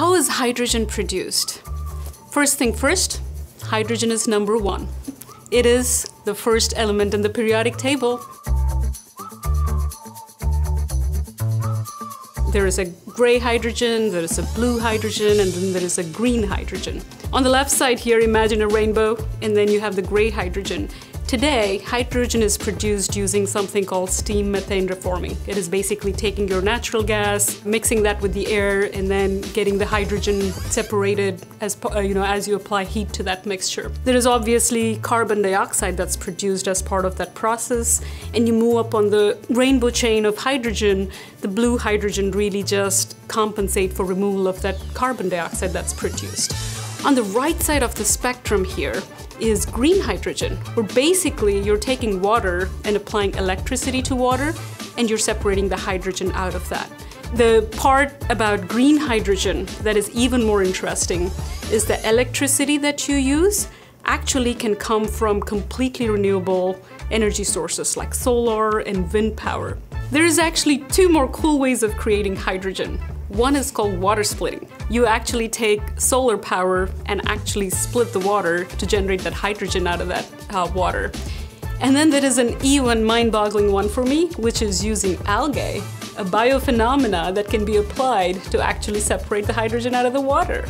How is hydrogen produced? First thing first, hydrogen is number one. It is the first element in the periodic table. There is a gray hydrogen, there is a blue hydrogen, and then there is a green hydrogen. On the left side here, imagine a rainbow, and then you have the gray hydrogen. Today, hydrogen is produced using something called steam methane reforming. It is basically taking your natural gas, mixing that with the air, and then getting the hydrogen separated as you apply heat to that mixture. There is obviously carbon dioxide that's produced as part of that process, and you move up on the rainbow chain of hydrogen. The blue hydrogen really just compensates for removal of that carbon dioxide that's produced. On the right side of the spectrum here is green hydrogen, where basically you're taking water and applying electricity to water, and you're separating the hydrogen out of that. The part about green hydrogen that is even more interesting is the electricity that you use actually can come from completely renewable energy sources like solar and wind power. There is actually two more cool ways of creating hydrogen. One is called water splitting. You actually take solar power and actually split the water to generate that hydrogen out of that water. And then there is an even mind-boggling one for me, which is using algae, a biophenomena that can be applied to actually separate the hydrogen out of the water.